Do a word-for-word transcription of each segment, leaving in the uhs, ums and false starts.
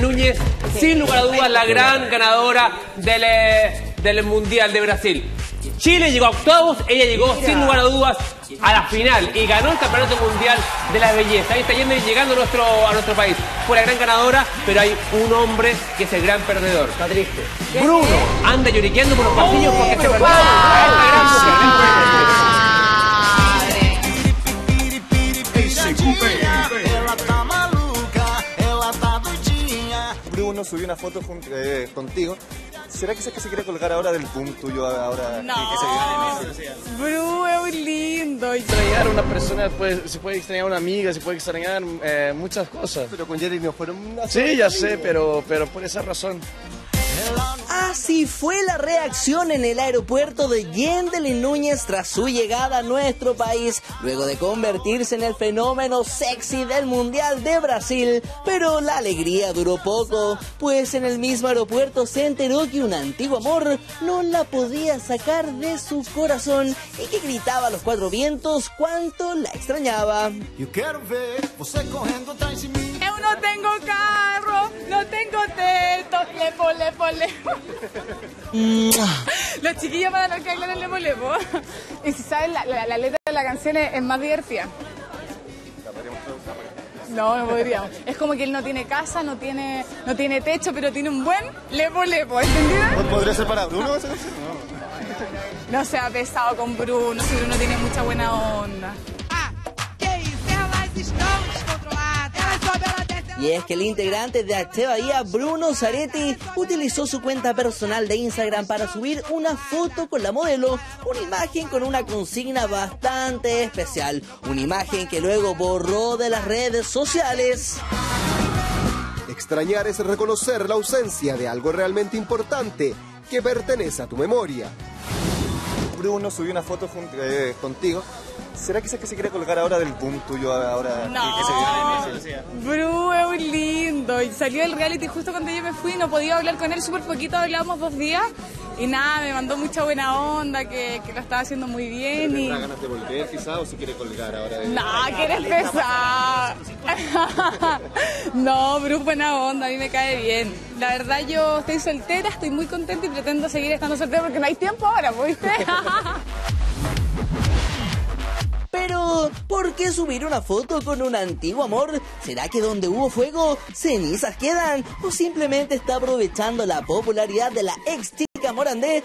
Núñez, sin lugar a dudas, la gran ganadora del, eh, del Mundial de Brasil. Chile llegó a octavos, ella llegó Mira. sin lugar a dudas a la final y ganó el Campeonato Mundial de la Belleza. Ahí está Jhendelyn llegando a nuestro, a nuestro país. Fue la gran ganadora, pero hay un hombre que es el gran perdedor. Está triste. Bruno anda lloriqueando por los pasillos porque se perdió. Bruno subió una foto con, eh, contigo. ¿Será que se quiere colgar ahora del boom tuyo? Ahora, no, que, que se Bru, es muy lindo. Extrañar a una persona, pues, se puede extrañar a una amiga, se puede extrañar eh, muchas cosas. Pero con Jhendelyn no fueron una... Sí, ya sé, pero, pero por esa razón. Así fue la reacción en el aeropuerto de Jhendelyn Núñez tras su llegada a nuestro país, luego de convertirse en el fenómeno sexy del Mundial de Brasil. Pero la alegría duró poco, pues en el mismo aeropuerto se enteró que un antiguo amor no la podía sacar de su corazón y que gritaba a los cuatro vientos cuánto la extrañaba. Yo quiero ver você corriendo atrás de mí. Yo no tengo carro, no tengo teto, lepo, lepo, lepo. Los chiquillos para los que hablan lepo, lepo. Y si saben, la, la, la letra de la canción es, es más divertida. No, no podríamos. Es como que él no tiene casa, no tiene, no tiene techo, pero tiene un buen lepo, lepo, ¿entendida? ¿Podría ser para Bruno? No, no, no. No se ha pesado con Bruno, si Bruno tiene mucha buena onda. Ah, ¿qué hice? Elas están descontroladas, elas soberan. Y es que el integrante de Axé Bahía, Bruno Zaretti, utilizó su cuenta personal de Instagram para subir una foto con la modelo, una imagen con una consigna bastante especial, una imagen que luego borró de las redes sociales. Extrañar es reconocer la ausencia de algo realmente importante que pertenece a tu memoria. Bruno subió una foto eh, contigo. ¿Será que se quiere colgar ahora del boom tuyo? Ahora, no, que se viene en Bru es muy lindo. Y salió del reality justo cuando yo me fui, no podía hablar con él, súper poquito, hablábamos dos días. Y nada, me mandó mucha buena onda, que, que lo estaba haciendo muy bien. ¿Tendrá y... ganas de volver quizá o si quiere colgar ahora? De... No, ah, quiere empezar. No, Bru, buena onda, a mí me cae bien. La verdad yo estoy soltera, estoy muy contenta y pretendo seguir estando soltera porque no hay tiempo ahora, ¿viste? Pero, ¿por qué subir una foto con un antiguo amor? ¿Será que donde hubo fuego, cenizas quedan? ¿O simplemente está aprovechando la popularidad de la ex chica Morandé?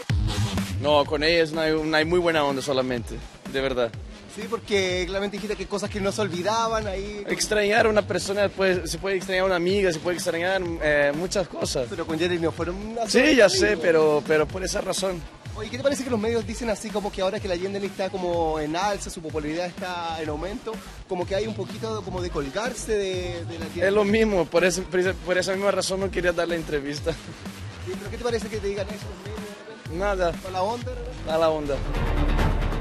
No, con ella es una, una muy buena onda solamente, de verdad. Sí, porque claramente dijiste que cosas que no se olvidaban ahí... Extrañar a una persona, pues, se puede extrañar a una amiga, se puede extrañar eh, muchas cosas. Pero con Jhendelyn no fueron una... Sí, ya sé, pero, pero por esa razón. Oye, ¿qué te parece que los medios dicen así como que ahora que la Jhendelyn está como en alza, su popularidad está en aumento, como que hay un poquito de, como de colgarse de, de la Jhendelyn? Es lo mismo, por, eso, por esa misma razón no quería dar la entrevista. ¿Y, pero qué te parece que te digan eso los medios? Nada. ¿A la onda? A la onda.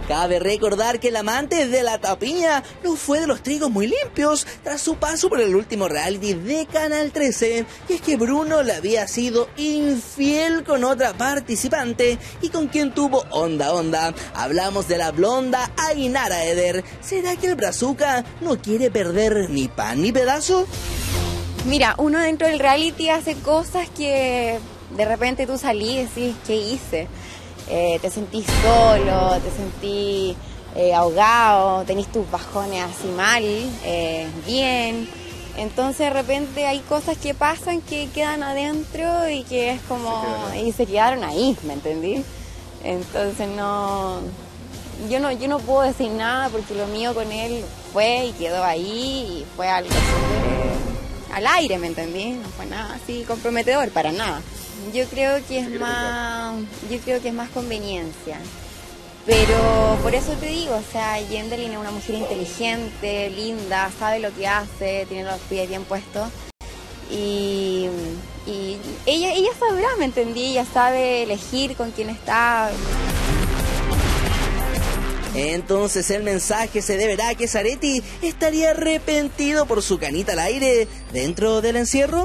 Cabe recordar que el amante de la tapiña no fue de los trigos muy limpios tras su paso por el último reality de Canal trece. Y es que Bruno le había sido infiel con otra participante y con quien tuvo onda onda. Hablamos de la blonda Aynara Eder. ¿Será que el brazuca no quiere perder ni pan ni pedazo? Mira, uno dentro del reality hace cosas que de repente tú salís y decís, ¿qué hice? Eh, te sentís solo, te sentís eh, ahogado, tenés tus bajones así mal, eh, bien. Entonces de repente hay cosas que pasan que quedan adentro y que es como... Se y se quedaron ahí, ¿me entendí? Entonces no... Yo no, yo no puedo decir nada porque lo mío con él fue y quedó ahí y fue algo super, eh, al aire, ¿me entendí? No fue nada así comprometedor, para nada. Yo creo que es más, yo creo que es más conveniencia, pero por eso te digo, o sea, Jhendelyn es una mujer inteligente, linda, sabe lo que hace, tiene los pies bien puestos y, y ella, ella sabrá, ¿me entendí? Ella sabe elegir con quién está. Entonces el mensaje se deberá a que Zaretti estaría arrepentido por su canita al aire dentro del encierro.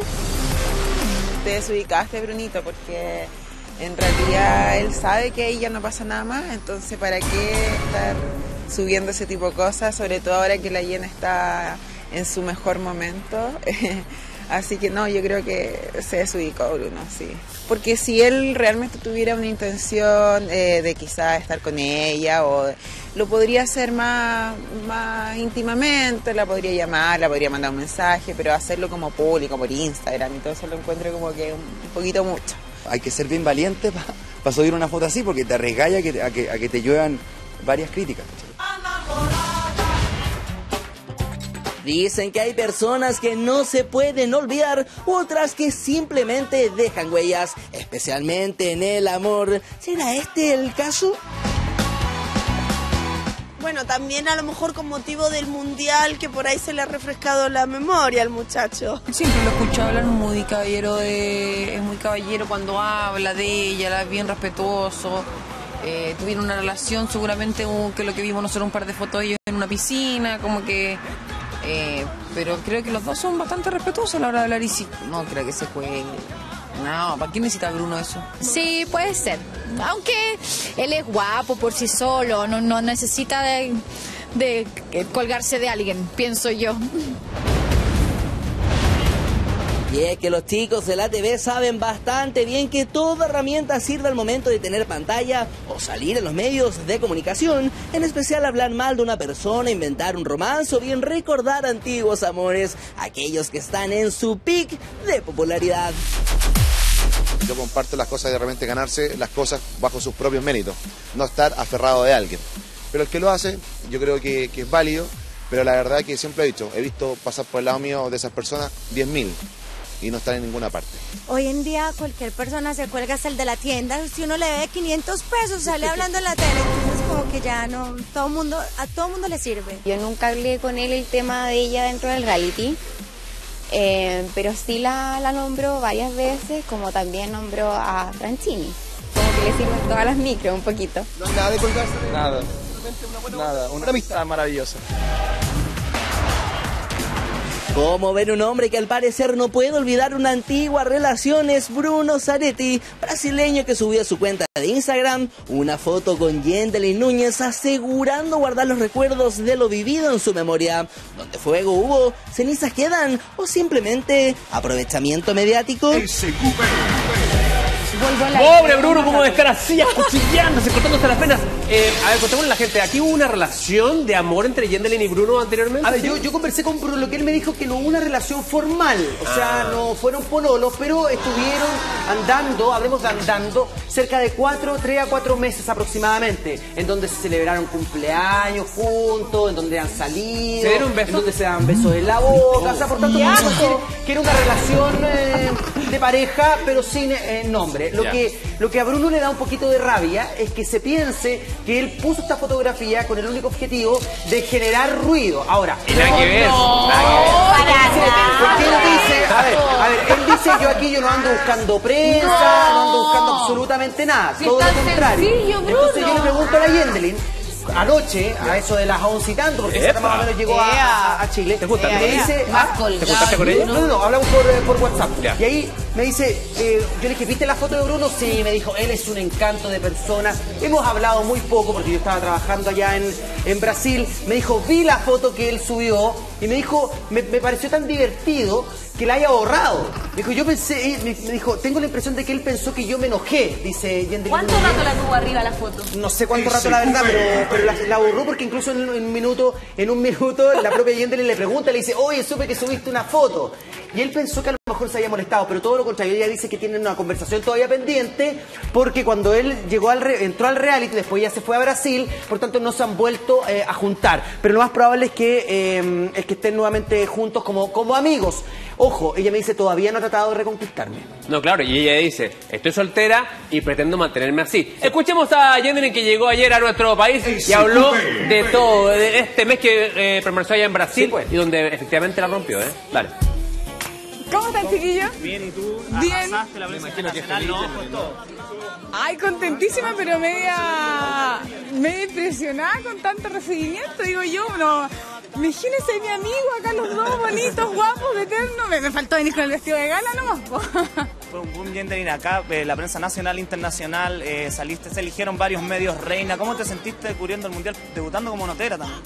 Te desubicaste, Brunito, porque en realidad él sabe que ahí ya no pasa nada más, entonces ¿para qué estar subiendo ese tipo de cosas? Sobre todo ahora que la Jhen está en su mejor momento. Así que no, yo creo que se desubicó Bruno, sí. Porque si él realmente tuviera una intención eh, de quizá estar con ella, o lo podría hacer más, más íntimamente, la podría llamar, la podría mandar un mensaje, pero hacerlo como público, por Instagram, entonces lo encuentro como que un poquito mucho. Hay que ser bien valiente para pa subir una foto así, porque te arriesgas a que, a que, a que te lluevan varias críticas. Dicen que hay personas que no se pueden olvidar, otras que simplemente dejan huellas, especialmente en el amor. ¿Será este el caso? Bueno, también a lo mejor con motivo del mundial, que por ahí se le ha refrescado la memoria al muchacho. Siempre lo he escuchado hablar muy caballero, de, es muy caballero cuando habla de ella, es bien respetuoso. Eh, tuvieron una relación, seguramente un, que lo que vimos nosotros, un par de fotos ellos en una piscina, como que... Eh, pero creo que los dos son bastante respetuosos a la hora de hablar y sí, no creo que se juegue. No, ¿para qué necesita Bruno eso? Sí, puede ser. Aunque él es guapo por sí solo, no, no necesita de, de colgarse de alguien, pienso yo. Y es que los chicos de la T V saben bastante bien que toda herramienta sirve al momento de tener pantalla o salir en los medios de comunicación, en especial hablar mal de una persona, inventar un romance o bien recordar antiguos amores, aquellos que están en su pic de popularidad. Yo comparto las cosas de realmente ganarse las cosas bajo sus propios méritos, no estar aferrado de alguien. Pero el que lo hace, yo creo que, que es válido, pero la verdad que siempre he dicho, he visto pasar por el lado mío de esas personas diez mil. Y no están en ninguna parte. Hoy en día cualquier persona se cuelga hasta el de la tienda. Si uno le debe quinientos pesos, sale hablando en la tele. Entonces como que ya no, todo mundo, a todo mundo le sirve. Yo nunca hablé con él el tema de ella dentro del reality, eh, pero sí la, la nombró varias veces, como también nombró a Franchini. Como que le sirven todas las micros un poquito. No, nada de colgarse. Nada. Una buena nada. Una amistad maravillosa. Como ver un hombre que al parecer no puede olvidar una antigua relación es Bruno Zaretti, brasileño que subió a su cuenta de Instagram una foto con Jhendelyn Núñez asegurando guardar los recuerdos de lo vivido en su memoria, donde fuego hubo, cenizas quedan o simplemente aprovechamiento mediático. Pobre Bruno, como desgraciado, cuchillándose, cortándose las penas. Eh, a ver, contémosle a la gente, ¿aquí hubo una relación de amor entre Jhendelyn y Bruno anteriormente? A ver, yo, yo conversé con Bruno, lo que él me dijo que no hubo una relación formal. O sea, ah. no fueron pololos, pero estuvieron andando, hablemos de andando, cerca de cuatro, tres a cuatro meses aproximadamente. En donde se celebraron cumpleaños juntos, en donde han salido. ¿Se dieron besos? En donde se dan besos en la boca. O sea, por tanto, podemos decir que era una relación eh, de pareja, pero sin eh, nombre. Lo, yeah. que, lo que a Bruno le da un poquito de rabia es que se piense que él puso esta fotografía con el único objetivo de generar ruido. Ahora, ¿y la no, que ves? No, para nada. Él dice, a ver, a ver, él dice, yo aquí yo no ando buscando prensa, no, no ando buscando absolutamente nada, si todo lo contrario. Sencillo, Bruno. Entonces yo le pregunto a la Jhendelyn, anoche, a eso de las once y tanto, porque esa más o menos llegó a, a, a Chile. ¿Te gusta? Me dice, ah, ¿te juntaste con ella? No, no, no, hablamos por, por WhatsApp. Ya. Y ahí me dice, eh, yo le dije, ¿viste la foto de Bruno? Sí, me dijo, él es un encanto de persona. Hemos hablado muy poco porque yo estaba trabajando allá en, en Brasil. Me dijo, vi la foto que él subió y me dijo, me, me pareció tan divertido que la haya borrado. Me dijo, yo pensé, me dijo, tengo la impresión de que él pensó que yo me enojé, dice Jhendelyn. ¿Cuánto Núñez. Rato la tuvo arriba la foto? No sé cuánto rato, la verdad, pero, pero la, la borró porque incluso en, en un minuto, en un minuto, la propia Jhendelyn le pregunta, le dice, oye, supe que subiste una foto. Y él pensó que a lo mejor se había molestado, pero todo lo contrario, ella dice que tienen una conversación todavía pendiente, porque cuando él llegó al re, entró al reality, después ya se fue a Brasil, por tanto no se han vuelto eh, a juntar. Pero lo más probable es que, eh, es que estén nuevamente juntos como, como amigos. Ojo, ella me dice, todavía no ha tratado de reconquistarme. No, claro, y ella dice, estoy soltera y pretendo mantenerme así. Sí. Escuchemos a Jhendelyn, que llegó ayer a nuestro país sí, y sí, habló sí, de sí, todo, de este mes que eh, permaneció allá en Brasil, sí, pues. Y donde efectivamente la rompió, ¿eh? Dale. ¿Cómo estás, chiquillo? Bien, ¿y tú? Bien. Arrasaste la presencia nacional, ¿no? Con todo. Ay, contentísima, pero media... media impresionada con tanto recibimiento. Digo yo, no... Imagínense mi amigo, acá los dos bonitos, guapos, eternos. Me, me faltó venir con el vestido de gala nomás, po. Fue un boom, Jhendelyn, acá, eh, la prensa nacional, internacional, eh, saliste, se eligieron varios medios reina. ¿Cómo te sentiste cubriendo el mundial, debutando como notera también?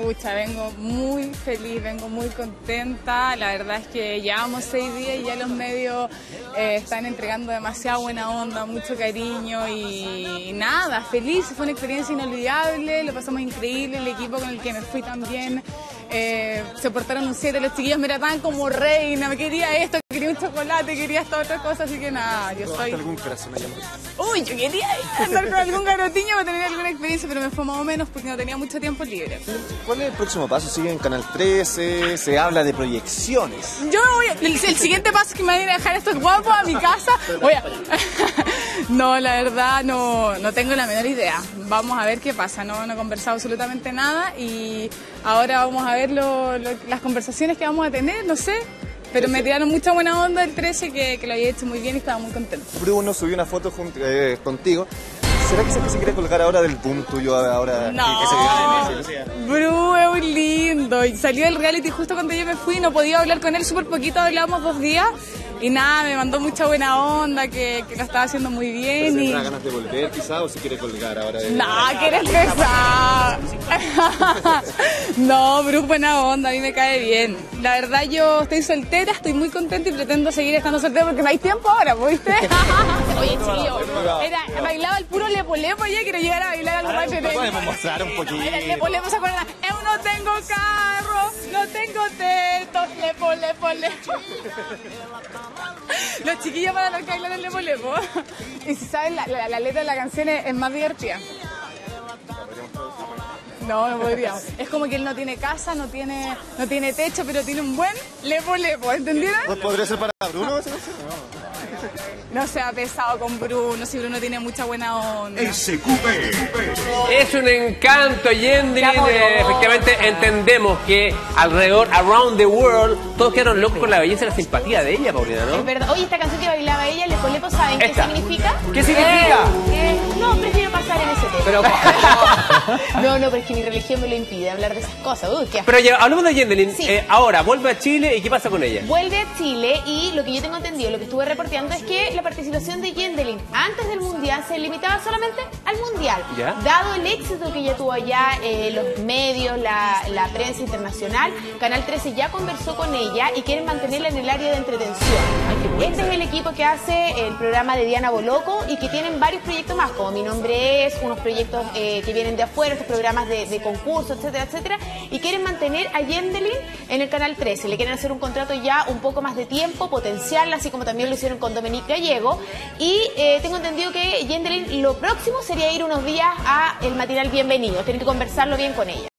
Pucha, vengo muy feliz, vengo muy contenta. La verdad es que llevamos seis días y ya los medios eh, están entregando demasiada buena onda, mucho cariño y, y nada, feliz. Fue una experiencia inolvidable, lo pasamos increíble, el equipo con el que me fui también. Eh, se portaron un siete, los chiquillos me trataban como reina, me quería esto, quería un chocolate, quería esta otra cosa, así que nada, yo soy... algún corazón allá? Uy, yo quería andar con algún garotinho para tener alguna experiencia, pero me fue más o menos porque no tenía mucho tiempo libre. ¿Cuál es el próximo paso? ¿Sigue en Canal trece? ¿Se habla de proyecciones? Yo voy a... el, el siguiente paso es que me van a dejar estos guapos a mi casa. Voy a... No, la verdad no, no tengo la menor idea. Vamos a ver qué pasa, no, no he conversado absolutamente nada y ahora vamos a ver lo, lo, las conversaciones que vamos a tener, no sé. Pero me tiraron mucha buena onda el trece, que, que lo había hecho muy bien y estaba muy contento. Bruno subió una foto junto, eh, contigo. ¿Será que se, que se quiere colgar ahora del boom tuyo? Ahora, no, que se viene, Bru es muy lindo. Y salió del reality justo cuando yo me fui, no podía hablar con él, súper poquito, hablábamos dos días. Y nada, me mandó mucha buena onda, que, que lo estaba haciendo muy bien. ¿Pero y... ¿tendrá ganas de volver quizá o si quiere colgar ahora? De... No, quiere estresar. No, Bruce, buena onda, a mí me cae bien. La verdad yo estoy soltera, estoy muy contenta y pretendo seguir estando soltera porque no hay tiempo ahora, ¿viste? Oye, chiquillo, era, bailaba el puro lepolepo ya, quiero llegar a bailar algo más de... Podemos mostrar un poquito. Era el lepolepo, ¿se acuerdan? Yo no tengo carro, no tengo teto, lepo, lepo, lepo. Los chiquillos para los que bailan el lepo, lepo. Y si saben, la, la, la letra de la canción es, es más divertida. No, no podríamos. Es como que él no tiene casa, no tiene, no tiene techo, pero tiene un buen lepo, lepo, ¿entendieron? ¿Pues podría ser para Bruno? No. No se ha pesado con Bruno, si Bruno tiene mucha buena onda. Es un encanto, Jhendelyn. Eh, efectivamente entendemos que alrededor, around the world, todos quedaron locos con la belleza y la simpatía de ella, Paulina, ¿no? Es verdad. Oye, esta canción que bailaba ella, el Lepolepo, ¿saben esta. qué significa? ¿Qué significa? Eh, eh, no, prefiero pasar en ese tema. Pero, no, no, pero es que mi religión me lo impide hablar de esas cosas. Uy, qué... Pero ya, hablamos de Jhendelyn. Sí. Eh, ahora, vuelve a Chile y ¿qué pasa con ella? Vuelve a Chile y lo que yo tengo entendido, lo que estuve reporteando es que la participación de Jhendelyn antes del Mundial se limitaba solamente al Mundial. ¿Ya? Dado el éxito que ya tuvo allá, eh, los medios, la, la prensa internacional, Canal trece ya conversó con ella y quieren mantenerla en el área de entretención. Este es el equipo que hace el programa de Diana Bolocco y que tienen varios proyectos más, como Mi Nombre Es, unos proyectos eh, que vienen de afuera, estos programas de, de concursos, etcétera, etcétera, y quieren mantener a Jhendelyn en el Canal trece. Le quieren hacer un contrato ya un poco más de tiempo, potencial, así como también lo hicieron con Dominique Gallego. Y eh, tengo entendido que Jhendelyn lo próximo sería ir unos días a el matinal Bienvenido. Tienen que conversarlo bien con ella.